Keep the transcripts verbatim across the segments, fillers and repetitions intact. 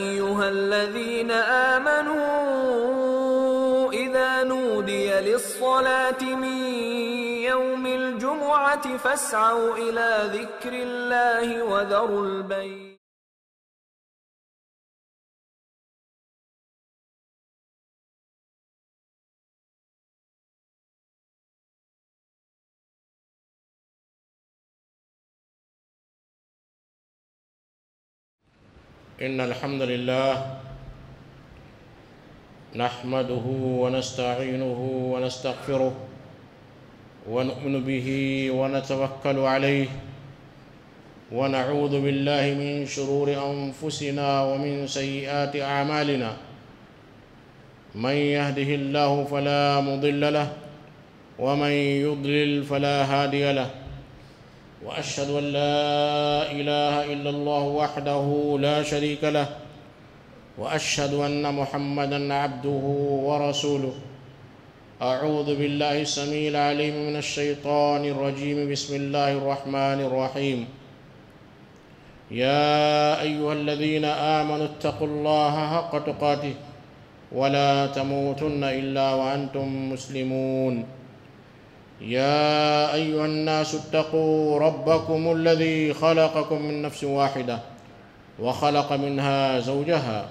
أيها الذين آمنوا إذا نودي للصلاة من يوم الجمعة فاسعوا إلى ذكر الله وذروا البيع إن الحمد لله نحمده ونستعينه ونستغفره ونؤمن به ونتوكل عليه ونعوذ بالله من شرور أنفسنا ومن سيئات أعمالنا من يهده الله فلا مضل له ومن يضلل فلا هادي له وأشهد أن لا إله إلا الله وحده لا شريك له وأشهد أن محمدًا عبده ورسوله أعوذ بالله السميع العليم من الشيطان الرجيم بسم الله الرحمن الرحيم يا أيها الذين آمنوا اتقوا الله حق تقاته ولا تموتن إلا وأنتم مسلمون يا أيها الناس اتقوا ربكم الذي خلقكم من نفس واحدة وخلق منها زوجها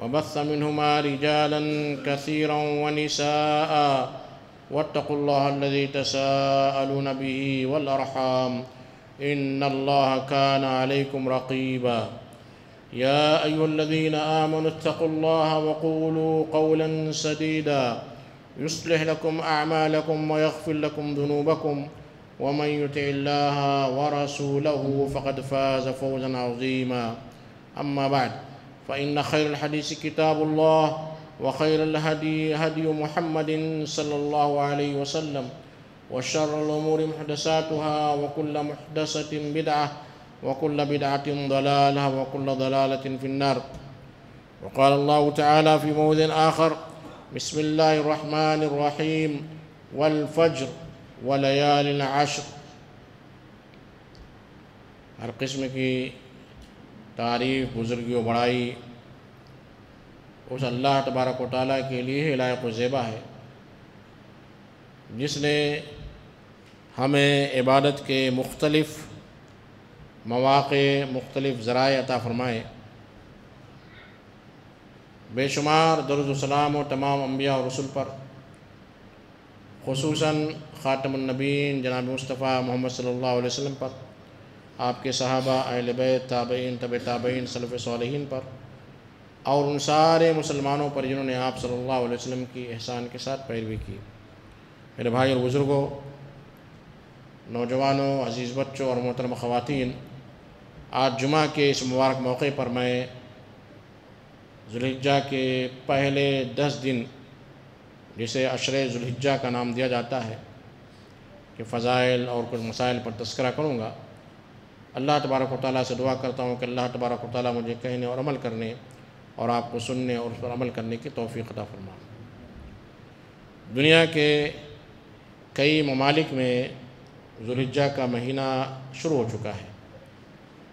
وبث منهما رجالا كثيرا ونساء واتقوا الله الذي تساءلون به والأرحام إن الله كان عليكم رقيبا يا أيها الذين آمنوا اتقوا الله وقولوا قولا سديدا يصلح لكم أعمالكم ويغفر لكم ذنوبكم ومن يطع الله ورسوله فقد فاز فوزا عظيما أما بعد فإن خير الحديث كتاب الله وخير الهدي هدي محمد صلى الله عليه وسلم وشر الأمور محدثاتها وكل محدثة بدعة وكل بدعة ضلالة وكل ضلالة في النار وقال الله تعالى في موضع آخر بسم الله الرحمن الرحيم والفجر وليال العشر हर किस्म की तारीफ़ बुज़ुर्गी और बड़ाई उस अल्लाह तबारक व तआला के लिए लायक़ ज़ेबा है जिसने हमें इबादत के मुख्तलिफ़ मवाक़े मुख्तलिफ़ ज़राए अता फ़रमाए। बेशुमार दरूद व सलाम और तमाम अम्बिया और रसूल पर, ख़ुसूसन ख़ातमुन नबीयीन जनाब मुस्तफ़ा मोहम्मद सल्लल्लाहु अलैहि वसल्लम पर, आपके सहाबा अहले बैत ताबईन तबे ताबईन सलफ़ सालिहीन पर और उन सारे मुसलमानों पर जिन्होंने आप सल्लल्लाहु अलैहि वसल्लम की एहसान के साथ पैरवी की। मेरे भाई और बुज़ुर्गों, नौजवानों, अज़ीज़ बच्चों और मोहतरम ख़वातीन, आज जुमा के इस मुबारक मौके पर मैं ज़ुल्हिज्जा के पहले दस दिन, जिसे अशरे ज़ुल्हिज्जा का नाम दिया जाता है, के फ़ज़ाइल और कुछ मसाइल पर तस्करा करूँगा। अल्लाह तबारक व तआला से दुआ करता हूँ कि अल्लाह तबारक व तआला मुझे कहने और अमल करने और आपको सुनने और उस पर अमल करने की तौफ़ीक़ अता फ़रमाए। दुनिया के कई ममालिक में ज़ुल्हिज्जा का महीना शुरू हो चुका है।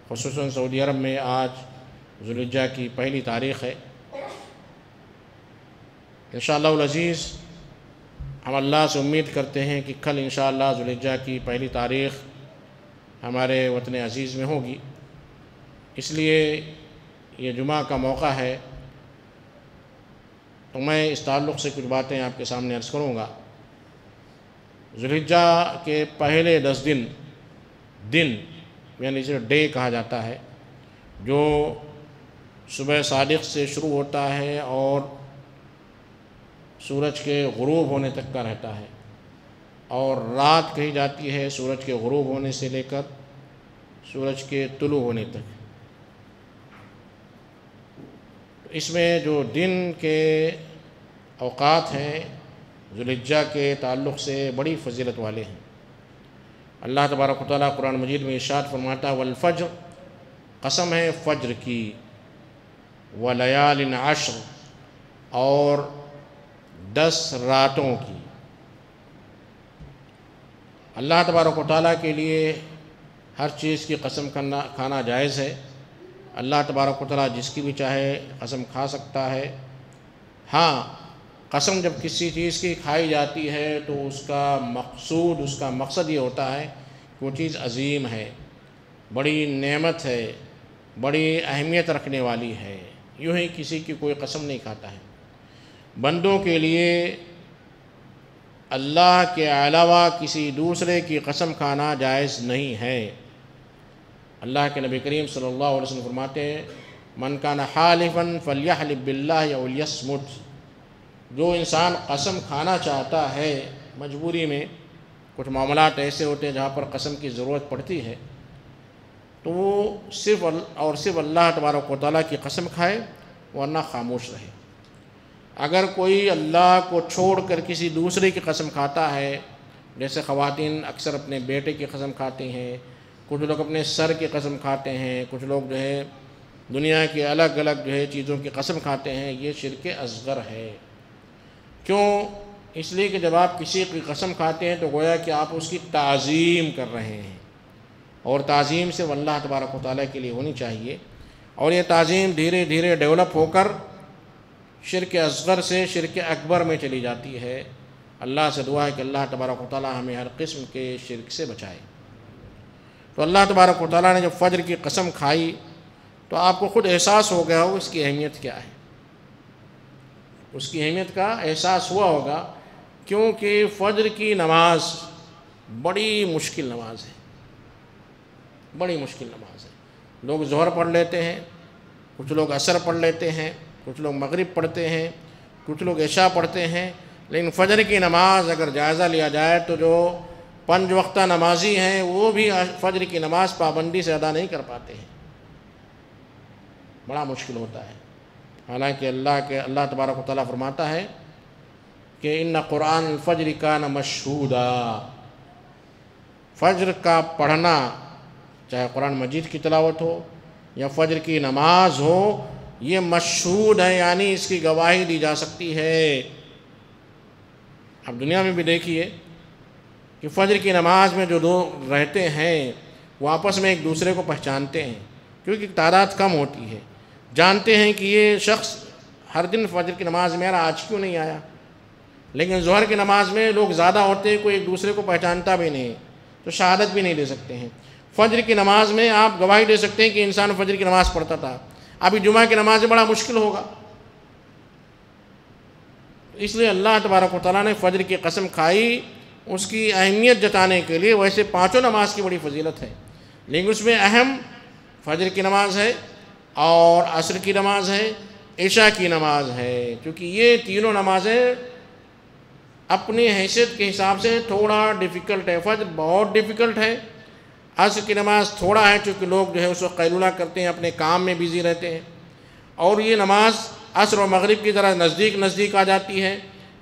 ख़ुसूसन सऊदी अरब में आज ज़ुल्हिज्जा की पहली तारीख़ है। इंशाअल्लाह अज़ीज़, हम अल्लाह से उम्मीद करते हैं कि कल इंशाअल्लाह ज़ुल्हिज्जा की पहली तारीख़ हमारे वतन अज़ीज़ में होगी। इसलिए ये जुमा का मौका है तो मैं इस ताल्लुक़ से कुछ बातें आपके सामने अर्ज़ करूँगा। ज़ुल्हिज्जा के पहले दस दिन दिन यानी इसे डे कहा जाता है, जो सुबह सादिक़ से शुरू होता है और सूरज के ग़ुरूब होने तक का रहता है, और रात कही जाती है सूरज के ग़ुरूब होने से लेकर सूरज के तुलू होने तक। इसमें जो दिन के औक़ात हैं ज़ुल्हिज्जा के ताल्लुक़ से बड़ी फजीलत वाले हैं। अल्लाह तबारक व तआला कुरान मजीद में इरशाद फरमाता है, वल्फ़ज्र, कसम है फ़ज्र की, वलयालिन अश्र, और दस रातों की। अल्लाह तबारक व तआला के लिए हर चीज़ की कसम करना खाना जायज़ है, अल्लाह तबारक व तआला जिसकी भी चाहे कसम खा सकता है। हाँ, कसम जब किसी चीज़ की खाई जाती है तो उसका मकसूद उसका मकसद ये होता है कि वो चीज़ अजीम है, बड़ी नेमत है, बड़ी अहमियत रखने वाली है। यूँ ही किसी की कोई कसम नहीं खाता है। बंदों के लिए अल्लाह के अलावा किसी दूसरे की कसम खाना जायज़ नहीं है। अल्लाह के नबी करीम सल्लल्लाहु अलैहि वसल्लम फरमाते हैं, मन काना हालिफन फल्यहलिफ बिल्लाह अव लियस्मुत। जो इंसान कसम खाना चाहता है, मजबूरी में कुछ मामलात ऐसे होते हैं जहाँ पर कसम की ज़रूरत पड़ती है, तो वो सिर्फ़ और सिर्फ अल्लाह तबारक व तआला की कसम खाए वरना खामोश रहे। अगर कोई अल्लाह को छोड़ कर किसी दूसरे की कसम खाता है, जैसे ख़वातीन अक्सर अपने बेटे की कसम खाती हैं, कुछ लोग अपने सर की कसम खाते हैं, कुछ लोग जो है दुनिया के अलग अलग जो है चीज़ों की कसम खाते हैं, ये शिरक असगर है। क्यों? इसलिए कि जब आप किसी की कसम खाते हैं तो गोया कि आप उसकी ताज़ीम कर रहे हैं, और ताज़ीम सिर्फ अल्लाह तबारक व तआला के लिए होनी चाहिए। और ये ताज़ीम धीरे धीरे डेवलप होकर शिरक असगर से शिरक अकबर में चली जाती है। अल्लाह से दुआ है कि अल्लाह तबारक व तआला हमें हर किस्म के शिरक से बचाए। तो अल्लाह तबारक व तआला ने जब फजर की कसम खाई तो आपको खुद एहसास हो गया हो इसकी अहमियत क्या है, उसकी अहमियत का एहसास हुआ होगा। क्योंकि फजर की नमाज बड़ी मुश्किल नमाज है, बड़ी मुश्किल नमाज है। लोग जोहर पढ़ लेते हैं, कुछ लोग असर पढ़ लेते हैं, कुछ लोग मगरिब पढ़ते हैं, कुछ लोग इशा पढ़ते हैं, लेकिन फजर की नमाज अगर जायज़ा लिया जाए तो जो पंज वक्ता नमाजी हैं वो भी फजर की नमाज पाबंदी से अदा नहीं कर पाते हैं, बड़ा मुश्किल होता है। हालांकि अल्लाह के अल्लाह तबारक व तआला फरमाता है कि इन्ना कुरान फज्र कान मशहूदा, फज्र का पढ़ना चाहे कुरान मजीद की तिलावत हो या फज्र की नमाज हो, ये मशहूद है, यानी इसकी गवाही दी जा सकती है। अब दुनिया में भी देखिए कि फज्र की नमाज में जो लोग रहते हैं वो आपस में एक दूसरे को पहचानते हैं, क्योंकि तादाद कम होती है। जानते हैं कि ये शख्स हर दिन फजर की नमाज़ में आ रहा, आज क्यों नहीं आया। लेकिन ज़ोहर की नमाज़ में लोग ज़्यादा होते हैं, कोई एक दूसरे को पहचानता भी नहीं, तो शहादत भी नहीं दे सकते हैं। फजर की नमाज़ में आप गवाही दे सकते हैं कि इंसान फजर की नमाज़ पढ़ता था। अभी जुमा की नमाज में बड़ा मुश्किल होगा। इसलिए अल्लाह तबारक व तआला ने फजर की कसम खाई उसकी अहमियत जताने के लिए। वैसे पाँचों नमाज की बड़ी फजीलत है, लेकिन उसमें अहम फजर की नमाज है और असर की नमाज है, इशा की नमाज है, क्योंकि ये तीनों नमाजें अपनी हैसियत के हिसाब से थोड़ा डिफ़िकल्ट है। फज्र बहुत डिफ़िकल्ट है, असर की नमाज थोड़ा है क्योंकि लोग जो है उसको कैलूला करते हैं, अपने काम में बिज़ी रहते हैं, और ये नमाज असर और मगरिब की तरह नज़दीक नज़दीक आ जाती है,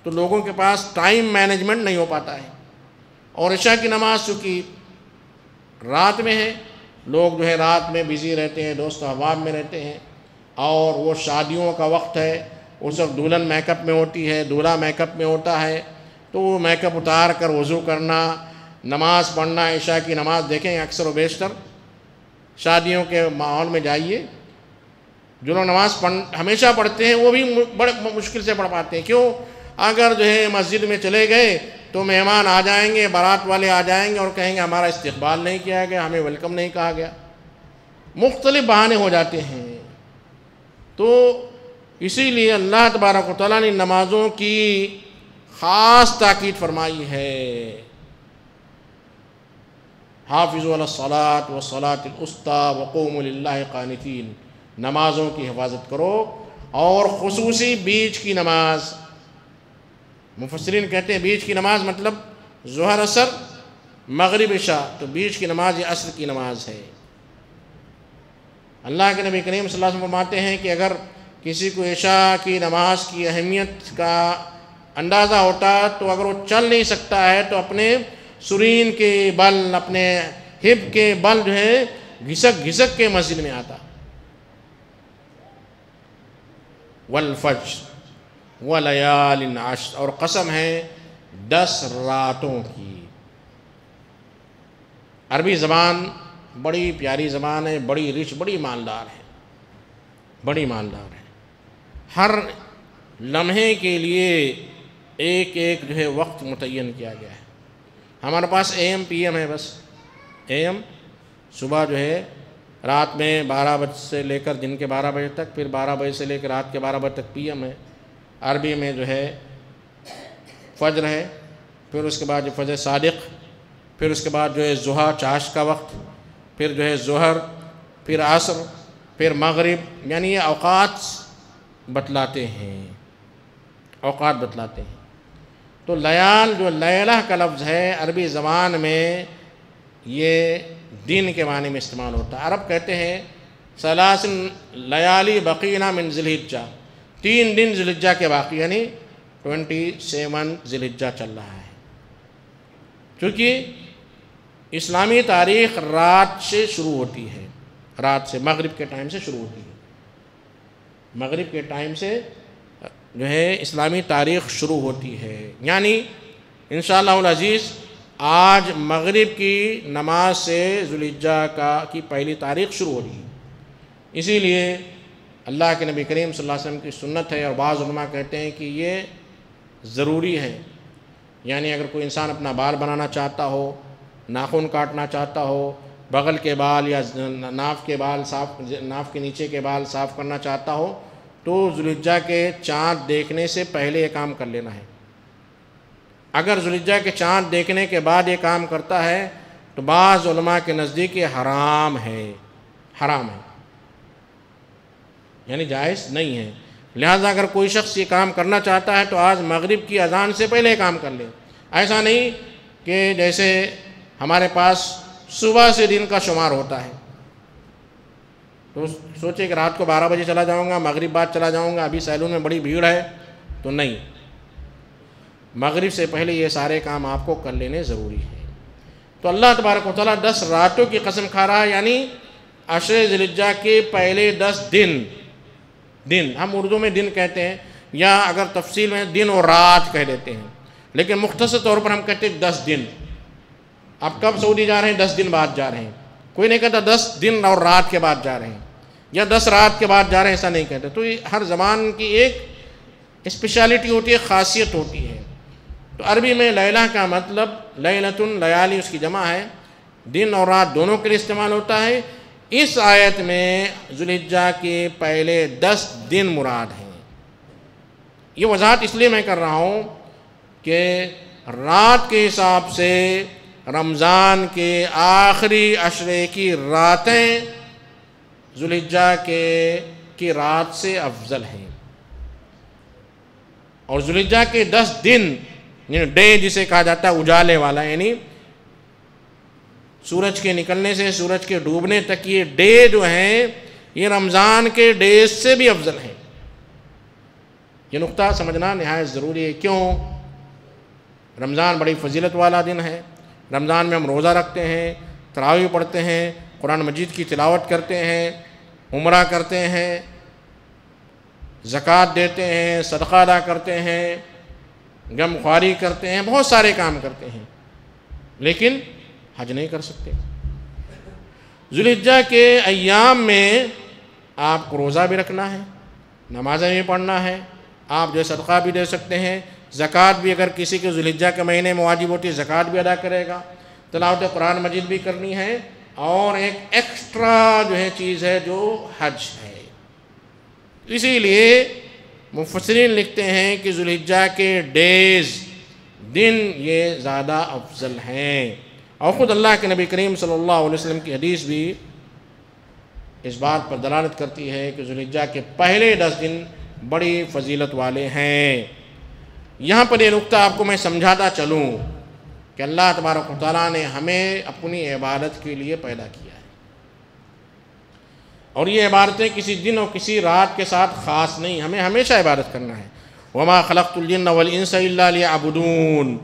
तो लोगों के पास टाइम मैनेजमेंट नहीं हो पाता है। और इशा की नमाज चूँकि रात में है, लोग जो है रात में बिज़ी रहते हैं, दोस्त अहबाब में रहते हैं, और वो शादियों का वक्त है, उस वक्त दुल्हन मेकअप में होती है, दूल्हा मेकअप में होता है, तो वो मेकअप उतार कर वज़ू करना, नमाज़ पढ़ना, इशा की नमाज़ देखें। अक्सर व बेशतर शादियों के माहौल में जाइए, जो लोग नमाज़ पढ़ हमेशा पढ़ते हैं वो भी बड़े मुश्किल से पढ़ पाते हैं। क्यों? अगर जो है मस्जिद में चले गए तो मेहमान आ जाएंगे, बारात वाले आ जाएंगे और कहेंगे हमारा इस्तिकबाल नहीं किया गया, हमें वेलकम नहीं कहा गया, मुख्तलिफ बहाने हो जाते हैं। तो इसीलिए अल्लाह तबारक व तआला ने नमाज़ों की ख़ास ताकीद फरमाई है। हाफिज़ू अलस्सलात व सलातिल उस्ता व क़ूमू लिल्लाहि क़ानितीन, नमाज़ों की हिफाजत करो, और ख़ुसूसी बीच की नमाज। मुफस्सिरीन कहते हैं बीच की नमाज मतलब ज़ुहर, असर, मगरिब, इशा, तो बीच की नमाज ये असर की नमाज है। अल्लाह के नबी करीम सल्लल्लाहु अलैहि वसल्लम फरमाते हैं कि अगर किसी को इशा की नमाज की अहमियत का अंदाज़ा होता तो अगर वो चल नहीं सकता है तो अपने सुरीन के बल, अपने हिप के बल जो है घिसक घिसक के मस्जिद में आता। वल फज्र व लयालिन आश्र, और कसम है दस रातों की। अरबी ज़बान बड़ी प्यारी ज़बान है, बड़ी रिच, बड़ी मालदार है। बड़ी ईमानदार है। हर लम्हे के लिए एक एक जो है वक्त मुतय्यन किया गया है। हमारे पास ए एम पी एम है, बस ए एम सुबह जो है रात में बारह बजे से लेकर दिन के बारह बजे तक, फिर बारह बजे से लेकर रात के बारह बजे तक पी एम है। अरबी में जो है फजर है, फिर उसके बाद जो फजर सादिक, फिर उसके बाद जो है जुहा चाश का वक्त, फिर जो है जोहर, फिर असर, फिर मगरिब, यानी ये औकात बतलाते हैं, औकात बतलाते हैं। तो लयाल जो लैला का लफ्ज़ है अरबी ज़बान में ये दिन के माने में इस्तेमाल होता है। अरब कहते हैं सलासिन लयाली बकीना मिन ज़िलहिज्जा, तीन दिन ज़िलहिज्जा के बाकी, यानी ट्वेंटी सेवन ज़िलहिज्जा चल रहा है। क्योंकि इस्लामी तारीख रात से शुरू होती है, रात से मगरिब के टाइम से शुरू होती है, मगरिब के टाइम से जो है इस्लामी तारीख शुरू होती है। यानी इंशाअल्लाहुल अज़ीज़ आज मगरिब की नमाज से ज़ुल्हिज्जा का की पहली तारीख शुरू हो रही है। इसीलिए अल्लाह के नबी करीम सल्लल्लाहु अलैहि वसल्लम की सुन्नत है, और बाज़ उलमा कहते हैं कि ये ज़रूरी है। यानी अगर कोई इंसान अपना बाल बनाना चाहता हो, नाखून काटना चाहता हो, बगल के बाल या नाफ के बाल साफ, नाफ के नीचे के बाल साफ़ करना चाहता हो, तो ज़ुल्हिज्जा के चाँद देखने से पहले ये काम कर लेना है। अगर ज़ुल्हिज्जा के चाँद देखने के बाद ये काम करता है तो बाज़ उलमा के नज़दीक ये हराम है, हराम है, यानी जायज़ नहीं है। लिहाजा अगर कोई शख्स ये काम करना चाहता है तो आज मगरिब की अजान से पहले काम कर ले। ऐसा नहीं कि जैसे हमारे पास सुबह से दिन का शुमार होता है, तो सोचे कि रात को बारह बजे चला जाऊंगा, मगरिब बाद चला जाऊंगा, अभी सैलून में बड़ी भीड़ है, तो नहीं, मगरिब से पहले ये सारे काम आपको कर लेने ज़रूरी है। तो अल्लाह तबारक व तआला दस रातों की कसम खा रहा है, यानी अशरे ज़िलहिज्जा के पहले दस दिन, दिन हम उर्दू में दिन कहते हैं, या अगर तफसील में दिन और रात कह देते हैं, लेकिन मुख्तसर तौर पर हम कहते हैं दस दिन। आप कब सऊदी जा रहे हैं? दस दिन बाद जा रहे हैं। कोई नहीं कहता दस दिन और रात के बाद जा रहे हैं या दस रात के बाद जा रहे हैं, ऐसा नहीं कहते। तो ये हर ज़बान की एक स्पेशलिटी होती है, ख़ासियत होती है। तो अरबी में लैला का मतलब लैलतुन लयाली उसकी जमा है, दिन और रात दोनों के लिए इस्तेमाल होता है। इस आयत में ज़ुल्हिज्जा के पहले दस दिन मुराद हैं। ये वजाहत इसलिए मैं कर रहा हूँ कि रात के हिसाब से रमज़ान के आखिरी अशरे की रातें ज़ुल्हिज्जा के की रात से अफजल हैं, और ज़ुल्हिज्जा के दस दिन यानी डे जिसे कहा जाता है, उजाले वाला, यानी सूरज के निकलने से सूरज के डूबने तक ये डे जो हैं ये रमज़ान के डे से भी अफजल हैं। ये नुक्ता समझना नहायत ज़रूरी है। क्यों? रमज़ान बड़ी फजीलत वाला दिन है। रमज़ान में हम रोज़ा रखते हैं, तरावी पढ़ते हैं, कुरान मजीद की तिलावत करते हैं, उम्रा करते हैं, ज़कात देते हैं, सदका अदा करते हैं, गम ख्वारी करते हैं, बहुत सारे काम करते हैं, लेकिन हज नहीं कर सकते। ज़ुल्हिज्जा के अय्याम में आपको रोज़ा भी रखना है, नमाज़ें भी पढ़ना है, आप जो सदका भी दे सकते हैं, ज़कात भी अगर किसी के ज़ुल्हिज्जा के महीने में वाजिब होती है ज़कात भी अदा करेगा, तिलावत कुरान मजीद भी करनी है, और एक एक्स्ट्रा जो है चीज़ है जो हज है। इसीलिए मुफस्सिरीन लिखते हैं कि ज़ुल्हिज्जा के डेज़ दिन ये ज़्यादा अफजल हैं, और ख़ुद अल्लाह के नबी करीम सल्लल्लाहु अलैहि वसल्लम की हदीस भी इस बात पर दलालत करती है कि ज़ुल्हिज्जा के पहले दस दिन बड़ी फजीलत वाले हैं। यहाँ पर ये नुक्ता आपको मैं समझाता चलूँ कि अल्लाह तबारक व तआला ने हमें अपनी इबादत के लिए पैदा किया है, और ये इबादतें किसी दिन और किसी रात के साथ ख़ास नहीं, हमें हमेशा इबादत करना है। वमा खलक़्तुल जिन्न वल इंसा इल्ला लियअबुदून,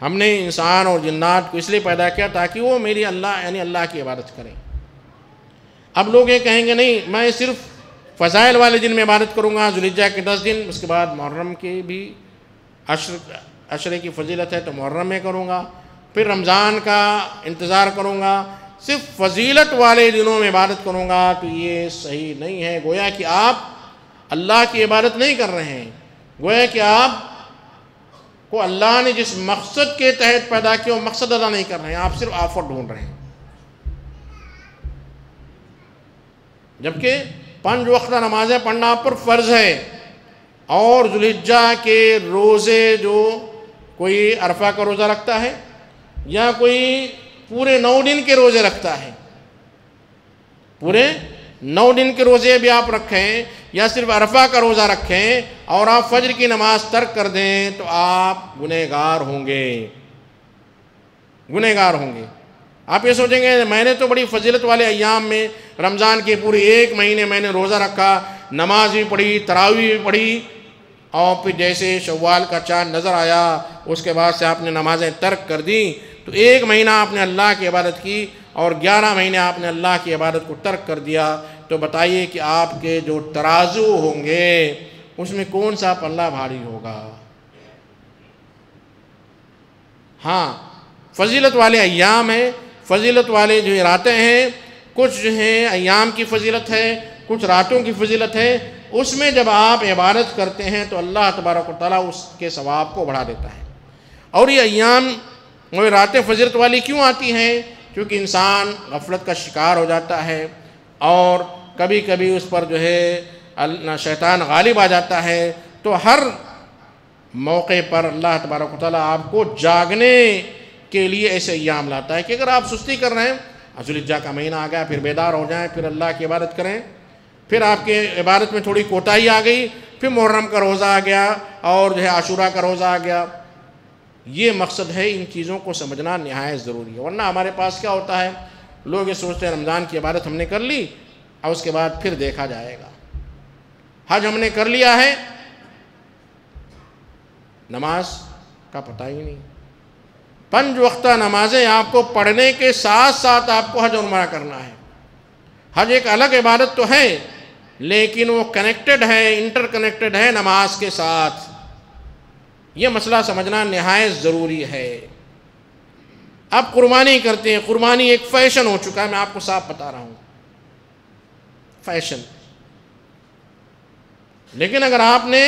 हमने इंसान और जिन्नात को इसलिए पैदा किया ताकि वो मेरी अल्लाह यानी अल्लाह की इबादत करें। अब लोग ये कहेंगे नहीं, मैं सिर्फ फ़ज़ाइल वाले दिन में इबादत करूँगा, ज़ुल्हिज्जा के दस दिन, उसके बाद मुहर्रम के भी अशर अशरे की फजीलत है तो मुहर्रम में करूँगा, फिर रमज़ान का इंतज़ार करूँगा, सिर्फ फजीलत वाले दिनों में इबादत करूँगा तो ये सही नहीं है। गोया कि आप अल्लाह की इबादत नहीं कर रहे हैं, गोया कि आप को अल्लाह ने जिस मकसद के तहत पैदा किया वो मकसद अदा नहीं कर रहे हैं, आप सिर्फ आफत ढूंढ रहे हैं। जबकि पंज वक्त नमाज़ें पढ़ना आप पर फ़र्ज़ है, और जुल्हिज्जा के रोज़े जो कोई अरफा का रोज़ा रखता है या कोई पूरे नौ दिन के रोज़े रखता है, पूरे नौ दिन के रोज़े भी आप रखें या सिर्फ अरफा का रोज़ा रखें और आप फजर की नमाज तर्क कर दें तो आप गुनहगार होंगे, गुनहगार होंगे। आप ये सोचेंगे मैंने तो बड़ी फजीलत वाले अय्याम में रमज़ान के पूरे एक महीने मैंने रोज़ा रखा, नमाज भी पढ़ी, तरावी भी पढ़ी, और फिर जैसे शव्वाल का चाँद नज़र आया उसके बाद से आपने नमाजें तर्क कर दी, तो एक महीना आपने अल्लाह की इबादत की और ग्यारह महीने आपने अल्लाह की इबादत को तर्क कर दिया। तो बताइए कि आपके जो तराजू होंगे उसमें कौन सा पल्ला भारी होगा। हाँ, फजीलत वाले अय्याम हैं, फजीलत वाले जो रातें हैं, कुछ जो हैं अय्याम की फजीलत है, कुछ रातों की फजीलत है, उसमें जब आप इबादत करते हैं तो अल्लाह तबारक व तआला उसके सवाब को बढ़ा देता है। और ये अय्याम वो रातें फजीलत वाली क्यों आती हैं? क्योंकि इंसान गफलत का शिकार हो जाता है और कभी कभी उस पर जो है शैतान गालिब आ जाता है। तो हर मौके पर अल्लाह तबारक व तआला आपको जागने के लिए ऐसे अय्याम लाता है कि अगर आप सुस्ती कर रहे हैं, जुल्हिज्जा का महीना आ गया, फिर बेदार हो जाएं, फिर अल्लाह की इबादत करें, फिर आपके इबादत में थोड़ी कोताही आ गई, फिर मुहर्रम का रोज़ा आ गया और जो है आशूरा का रोज़ा आ गया। ये मकसद है, इन चीज़ों को समझना नहायत ज़रूरी है। वरना हमारे पास क्या होता है, लोग ये सोचते हैं रमज़ान की इबादत हमने कर ली और उसके बाद फिर देखा जाएगा, हज हमने कर लिया है, नमाज का पता ही नहीं। पंज वक्ता नमाजें आपको पढ़ने के साथ साथ आपको हज और उमरा करना है। हज एक अलग इबादत तो है लेकिन वो कनेक्टेड है, इंटर कनेक्टेड है नमाज के साथ। ये मसला समझना नहायत ज़रूरी है। आप कुर्बानी करते हैं, कुर्बानी एक फ़ैशन हो चुका है, मैं आपको साफ बता रहा हूँ, फैशन। लेकिन अगर आपने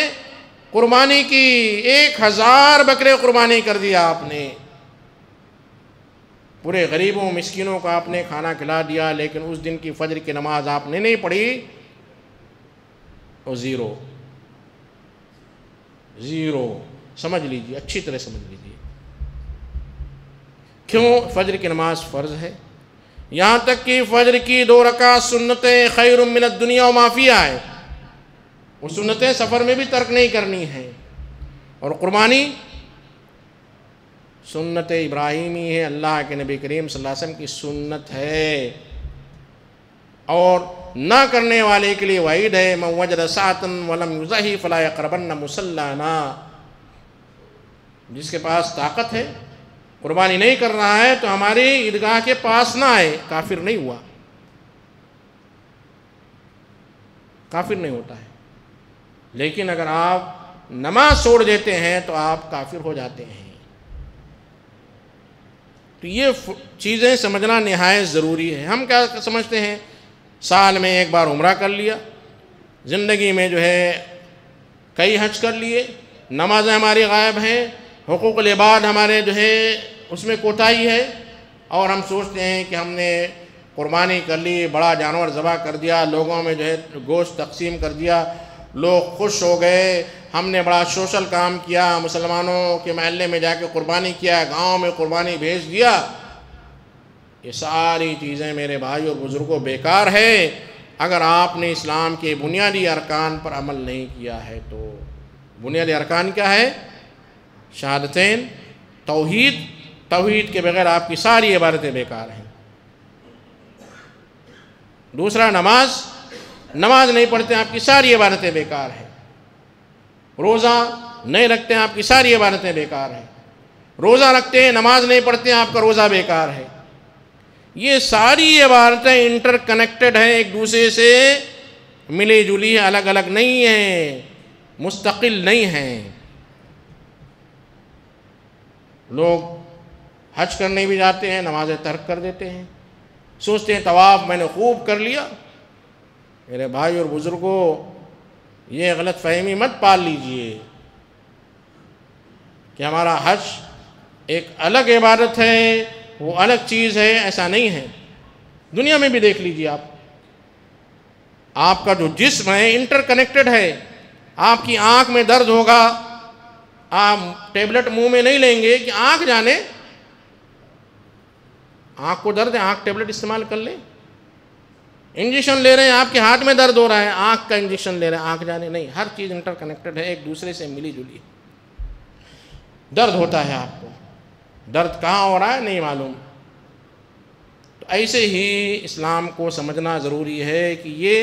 कुर्बानी की एक हज़ार बकरे कुर्बानी कर दिया, आपने पूरे गरीबों मिस्किनों को आपने खाना खिला दिया, लेकिन उस दिन की फजर की नमाज आपने नहीं पढ़ी, तो ज़ीरो ज़ीरो समझ लीजिए, अच्छी तरह समझ लीजिए। क्यों? फजर की नमाज फ़र्ज़ है, यहाँ तक कि फजर की दो रकात सुन्नतें खैरुम मिनद दुनिया व माफिया है, वो सुन्नतें सफ़र में भी तर्क नहीं करनी है। और कुर्बानी सुन्नत इब्राहिमी है, अल्लाह के नबी करीम सल्लल्लाहु अलैहि वसल्लम की सुन्नत है, और ना करने वाले के लिए वाइड है, मन वजद सातन वलम युज़हि फला यक़रबन्न मुसल्लाना। जिसके पास ताकत है, कुर्बानी नहीं कर रहा है, तो हमारी ईदगाह के पास ना आए, काफिर नहीं हुआ, काफिर नहीं होता है। लेकिन अगर आप नमाज छोड़ देते हैं तो आप काफिर हो जाते हैं। तो ये चीज़ें समझना नहायत ज़रूरी है। हम क्या समझते हैं, साल में एक बार उम्रा कर लिया, ज़िंदगी में जो है कई हज कर लिए, नमाजें हमारी गायब हैं, हुकूक़ुल इबाद हमारे जो है उसमें कोताही है, और हम सोचते हैं कि हमने कुर्बानी कर ली, बड़ा जानवर ज़बह कर दिया, लोगों में जो है गोश्त तकसीम कर दिया, लोग खुश हो गए, हमने बड़ा सोशल काम किया, मुसलमानों के महल्ले में जाके कुर्बानी किया, गांव में कुर्बानी भेज दिया। ये सारी चीज़ें मेरे भाई और बुज़ुर्गों बेकार है अगर आपने इस्लाम के बुनियादी अरकान पर अमल नहीं किया है। तो बुनियादी अरकान क्या है? शहादतें, तौहीद। तौहीद के बगैर आपकी सारी इबादतें बेकार हैं। दूसरा, नमाज। नमाज नहीं पढ़ते आपकी सारी इबादतें बेकार हैं। रोज़ा नहीं रखते आपकी सारी इबादतें बेकार हैं। रोज़ा रखते हैं, नमाज नहीं पढ़ते, आपका रोज़ा बेकार है। ये सारी इबादतें इंटर कनेक्टेड हैं, एक दूसरे से मिली जुली है, अलग अलग नहीं हैं, मुस्तकिल नहीं हैं। लोग हज करने भी जाते हैं, नमाजें तर्क कर देते हैं, सोचते हैं तवाफ मैंने खूब कर लिया। मेरे भाई और बुज़ुर्गों, ये गलत फहमी मत पाल लीजिए कि हमारा हज एक अलग इबादत है, वो अलग चीज़ है, ऐसा नहीं है। दुनिया में भी देख लीजिए आप, आपका जो जिस्म है इंटरकनेक्टेड है। आपकी आँख में दर्द होगा, आप टेबलेट मुंह में नहीं लेंगे कि आँख जाने आँख को दर्द है, आँख टेबलेट इस्तेमाल कर लें। इंजेक्शन ले रहे हैं, आपके हाथ में दर्द हो रहा है, आँख का इंजेक्शन ले रहे हैं, आँख जाने नहीं। हर चीज़ इंटरकनेक्टेड है, एक दूसरे से मिली जुली। दर्द होता है, आपको दर्द कहाँ हो रहा है नहीं मालूम। तो ऐसे ही इस्लाम को समझना ज़रूरी है कि ये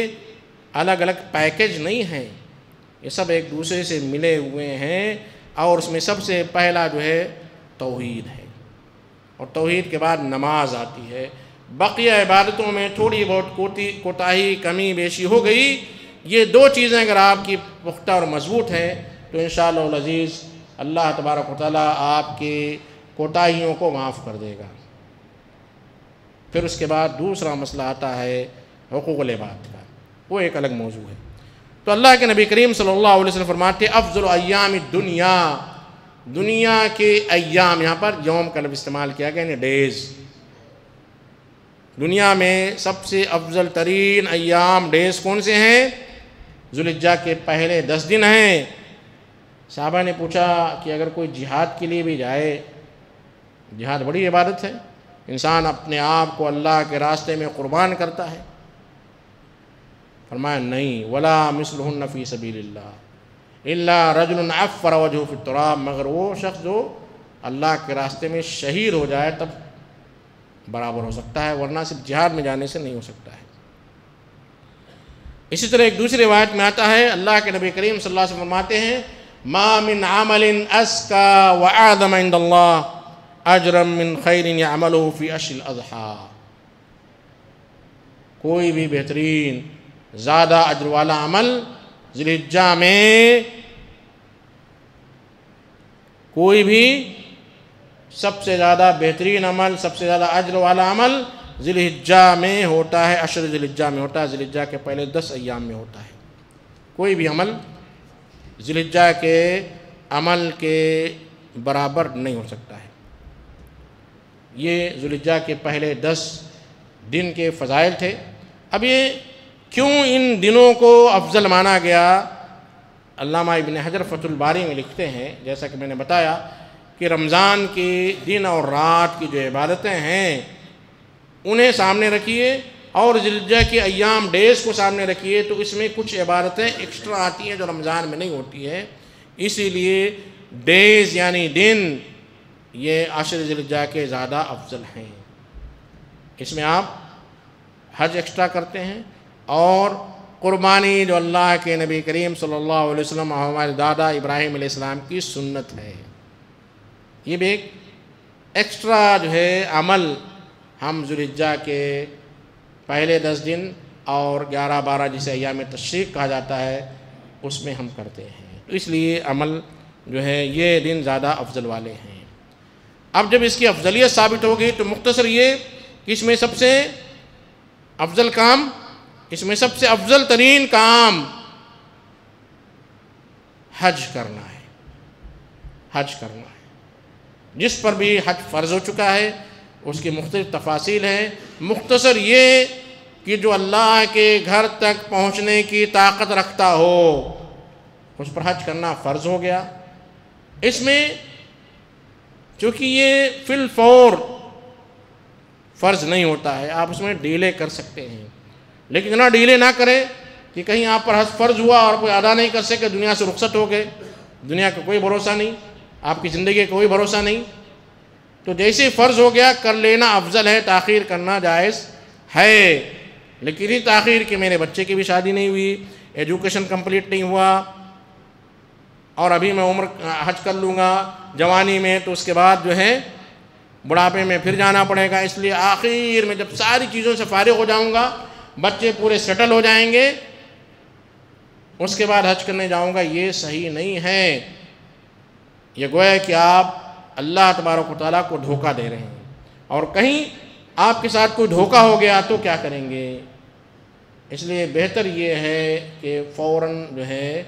अलग अलग पैकेज नहीं है, ये सब एक दूसरे से मिले हुए हैं। और उसमें सबसे पहला जो है तौहीद है, और तौहीद के बाद नमाज आती है। बकिया इबादतों में थोड़ी बहुत कोती कोताही कमी बेशी हो गई, ये दो चीज़ें अगर आपकी पुख्ता और मजबूत हैं तो इंशाअल्लाह अज़ीज़ अल्लाह तबारक व तआला आपके कोताहियों को माफ़ कर देगा। फिर उसके बाद दूसरा मसला आता है हुकूक़ुल इबाद का, वो एक अलग मौजू है। तो अल्लाह के नबी करीम सल्लल्लाहु अलैहि वसल्लम फरमाते अफ़ज़ल अय्याम दुनिया, दुनिया के अय्याम, यहाँ पर यौम का लफ्ज़ इस्तेमाल किया गया, यानी डेज़। दुनिया में सबसे अफजल तरीन अय्याम डेज़ कौन से हैं? ज़ुलहिज्जा के पहले दस दिन हैं। साहबा ने पूछा कि अगर कोई जिहाद के लिए भी जाए, जिहाद बड़ी इबादत है, इंसान अपने आप को अल्लाह के रास्ते में क़ुर्बान करता है। फरमाया नहीं, वला मिसलुहुन्ना फी सबीलिल्लाह इल्ला रजुलन अफ़र वजहू फित तुराब, मगर वो शख्स जो अल्लाह के रास्ते में शहीद हो जाए तब बराबर हो सकता है, वरना सिर्फ जिहाद में जाने से नहीं हो सकता है। इसी तरह एक दूसरी रिवायत में आता है अल्लाह के नबी करीम सल्लल्लाहु अलैहि वसल्लम फरमाते हैं मा मिन अमलिन अस्का व आज़म इंदल्लाह अजरम मिन खैरिन यअमलुहु फी अश्रिल अज़हा, कोई भी बेहतरीन ज़्यादा अजर वाला अमल ज़िलहिज्जा में कोई भी सबसे ज़्यादा बेहतरीन अमल, सबसे ज़्यादा अजर वाला अमल ज़िलहिज्जा में होता है, अशर ज़िलहिज्जा में होता है, ज़िलहिज्जा के पहले दस अय्याम में होता है। कोई भी अमल ज़िलहिज्जा के अमल के बराबर नहीं हो सकता है। ये ज़िलहिज्जा के पहले दस दिन के फ़ज़ाइल थे। अब ये क्यों इन दिनों को अफजल माना गया, अल्लामा इब्न हजर फतुल बारी में लिखते हैं, जैसा कि मैंने बताया कि रमज़ान के दिन और रात की जो इबादतें हैं उन्हें सामने रखिए और ज़िलहिज्जा के अय्याम डेज़ को सामने रखिए, तो इसमें कुछ इबादतें एक्स्ट्रा आती हैं जो रमज़ान में नहीं होती है। इसीलिए डेज़ यानी दिन ये आशर ज़िलहिज्जा के ज़्यादा अफजल हैं। इसमें आप हज एक्स्ट्रा करते हैं और क़ुरबानी जो अल्लाह के नबी करीम सल्लल्लाहु अलैहि वसल्लम और हमारे दादा इब्राहीम अलैहिस्सलाम की सुन्नत है, ये भी एक एक्स्ट्रा जो है अमल हम ज़ुलहिज्जा के पहले दस दिन और ग्यारह बारह जिसे अय्याम तशरीक कहा जाता है उसमें हम करते हैं। तो इसलिए अमल जो है ये दिन ज़्यादा अफजल वाले हैं। अब जब इसकी अफजलियत साबित हो गई तो मुख्तसर ये कि इसमें सबसे अफजल काम, इसमें सबसे अफजल तरीन काम हज करना है, हज करना है, जिस पर भी हज फ़र्ज हो चुका है। उसकी मुख्तलिफ तफासिल हैं। मुख्तसर ये कि जो अल्लाह के घर तक पहुँचने की ताकत रखता हो उस पर हज करना फ़र्ज हो गया। इसमें चूँकि ये फिल फौर फ़र्ज नहीं होता है, आप उसमें डीले कर सकते हैं, लेकिन इतना डीले ना करें कि कहीं आप पर हज फर्ज हुआ और कोई अदा नहीं कर सके, दुनिया से रुखसत हो गए, दुनिया का कोई भरोसा नहीं, आपकी ज़िंदगी का कोई भरोसा नहीं। तो जैसे फ़र्ज़ हो गया कर लेना अफजल है, ताख़ीर करना जायज़ है। लेकिन ये ताख़ीर कि मेरे बच्चे की भी शादी नहीं हुई, एजुकेशन कंप्लीट नहीं हुआ और अभी मैं उम्र हज कर लूँगा जवानी में, तो उसके बाद जो है बुढ़ापे में फिर जाना पड़ेगा, इसलिए आखिर में जब सारी चीज़ों से फारिग हो जाऊँगा, बच्चे पूरे सेटल हो जाएंगे, उसके बाद हज करने जाऊंगा, ये सही नहीं है। ये गोया कि आप अल्लाह तबारक व तआला को धोखा दे रहे हैं। और कहीं आपके साथ कोई धोखा हो गया तो क्या करेंगे। इसलिए बेहतर ये है कि फ़ौरन जो है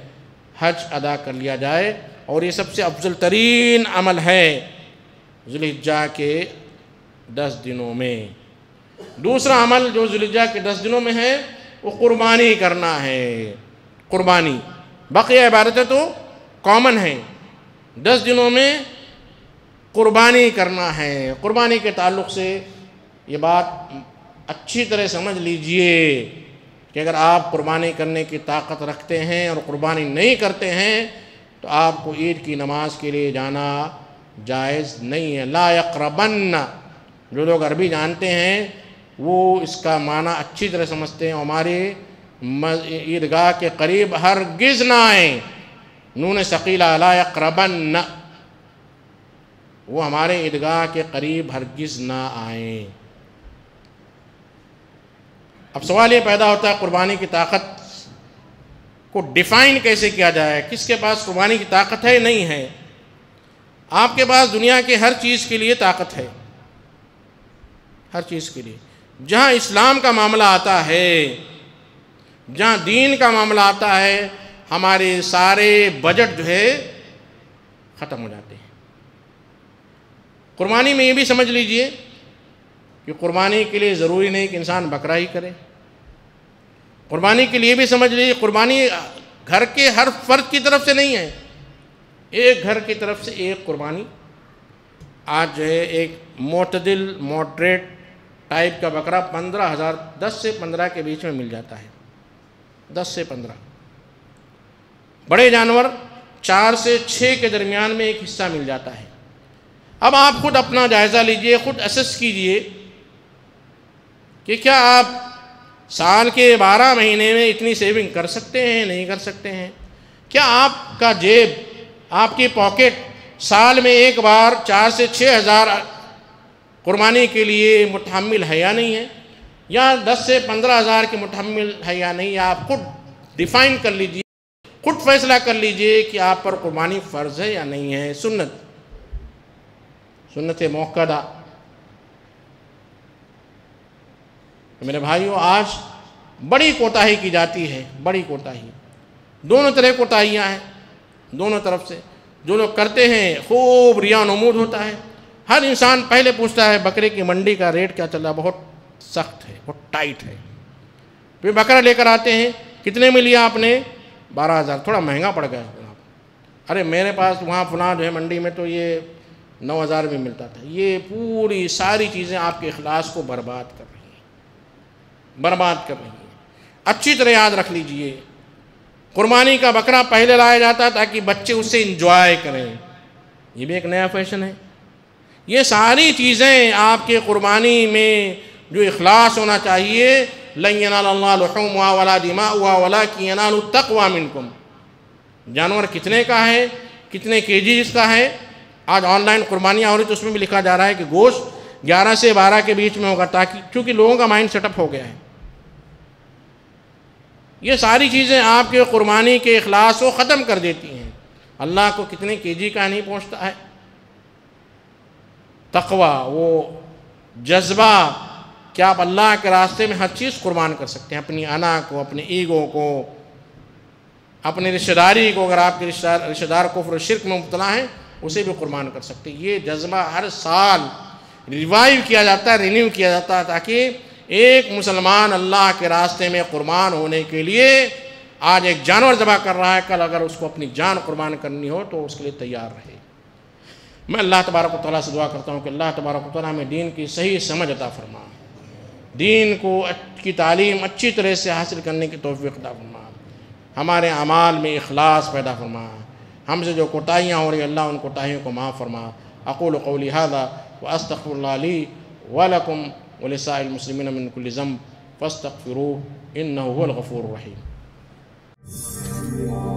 हज अदा कर लिया जाए और ये सबसे अफजल तरीन अमल है ज़ुल्हिज्जा के दस दिनों में। दूसरा अमल जो ज़ुल्हिज्जा के दस दिनों में है वो कुर्बानी करना है। कुर्बानी बकिया इबादतें तो कॉमन है, दस दिनों में कुर्बानी करना है। कुर्बानी के ताल्लुक़ से ये बात अच्छी तरह समझ लीजिए कि अगर आप कुर्बानी करने की ताकत रखते हैं और कुर्बानी नहीं करते हैं तो आपको ईद की नमाज के लिए जाना जायज़ नहीं है। ला यक़रबन्न, जो लोग अरबी जानते हैं वो इसका माना अच्छी तरह समझते हैं। हमारे ईदगाह के करीब हरगिज़ ना आएँ, नून सकीला ला यक़रबन्न, वो हमारे ईदगाह के करीब हरगिज़ ना आए। अब सवाल ये पैदा होता है कुर्बानी की ताकत को डिफ़ाइन कैसे किया जाए, किसके पास कुर्बानी की ताकत है नहीं है। आपके पास दुनिया के हर चीज़ के लिए ताकत है, हर चीज़ के लिए। जहाँ इस्लाम का मामला आता है, जहाँ दीन का मामला आता है, हमारे सारे बजट जो है ख़त्म हो जाते हैं। कुर्बानी में ये भी समझ लीजिए कि कुर्बानी के लिए ज़रूरी नहीं कि इंसान बकरा ही करे। कुर्बानी के लिए भी समझ लीजिए कुर्बानी घर के हर फर्द की तरफ से नहीं है, एक घर की तरफ से एक कुर्बानी। आज जो है एक मोतदिल मॉडरेट टाइप का बकरा पंद्रह हज़ार दस से पंद्रह के बीच में मिल जाता है, दस से पंद्रह। बड़े जानवर चार से छः के दरमियान में एक हिस्सा मिल जाता है। अब आप खुद अपना जायज़ा लीजिए, खुद असेस कीजिए कि क्या आप साल के बारह महीने में इतनी सेविंग कर सकते हैं, नहीं कर सकते हैं। क्या आपका जेब, आपकी पॉकेट साल में एक बार चार से छः हज़ार कुर्बानी के लिए मुतहम्मिल है या नहीं है, या दस से पंद्रह हज़ार के मुतहम्मिल है या नहीं। आप खुद डिफ़ाइन कर लीजिए, खुद फैसला कर लीजिए कि आप पर कुर्बानी फ़र्ज़ है या नहीं है। सुन्नत सुन्नत मौक़दा। मेरे भाइयों, आज बड़ी कोताही की जाती है, बड़ी कोताही, दोनों तरह कोताहियाँ हैं दोनों तरफ से। जो लोग करते हैं खूब रिया नमूद होता है। हर इंसान पहले पूछता है बकरे की मंडी का रेट क्या चल रहा है, बहुत सख्त है, बहुत टाइट है। फिर बकरा लेकर आते हैं, कितने में लिया आपने, बारह हज़ार, थोड़ा महंगा पड़ गया। अरे मेरे पास वहाँ फुला जो है मंडी में तो ये नौ हज़ार में मिलता था। ये पूरी सारी चीज़ें आपके इखलास को बर्बाद कर रही हैं, बर्बाद कर रही हैं। अच्छी तरह याद रख लीजिए, कुर्बानी का बकरा पहले लाया जाता ताकि बच्चे उससे इंजॉय करें, ये भी एक नया फैशन है। ये सारी चीज़ें आपके कुर्बानी में जो इखलास होना चाहिए, लन यनालल्लाह लुहूमहा वला दिमाउहा वलाकिन यनालुत तक़वा मिनकुम। जानवर कितने का है, कितने केजी इसका है। आज ऑनलाइन कुर्बानियाँ हो रही तो उसमें भी लिखा जा रहा है कि गोश्त ग्यारह से बारह के बीच में होगा, ताकि क्योंकि लोगों का माइंड सेटअप हो गया है। ये सारी चीज़ें आपके कुर्बानी के इखलास को ख़त्म कर देती हैं। अल्लाह को कितने केजी का नहीं पहुँचता है। तकवा, वो जज्बा कि आप अल्लाह के रास्ते में हर चीज़ कुर्बान कर सकते हैं, अपनी अना को, अपने ईगो को, अपने रिश्तेदारी को। अगर आपके रिश्तेदार रिश्तेदार को फिर शिरक में मुबतला हैं उसे भी कुर्बान कर सकते। ये जज्बा हर साल रिवाइव किया जाता है, रिन्यू किया जाता है, ताकि एक मुसलमान अल्लाह के रास्ते में कुर्बान होने के लिए आज एक जानवर ज़बा कर रहा है, कल अगर उसको अपनी जान कुर्बान करनी हो तो उसके लिए तैयार रहे। मैं अल्लाह तबारक व तआला से दुआ करता हूँ कि अल्लाह तबारक व तआला हमें दीन की सही समझ अता फरमा, दीन को की तालीम अच्छी तरह से हासिल करने की तौफीक अता फरमा, हमारे अमाल में इखलास पैदा फरमा। हमसे जो कोताहियाँ हो रही अल्लाह उन कोताहियों को माफ़ फरमा। अक़ूलु क़ौली हाज़ा व अस्तग़फ़िरुल्लाह ली व लकुम व लिसाइरिल मुस्लिमीन मिन कुल्लि ज़ंब फ़ास्तग़फ़िरूहु इन्नहु हुवल गफ़ूरुर रहीम।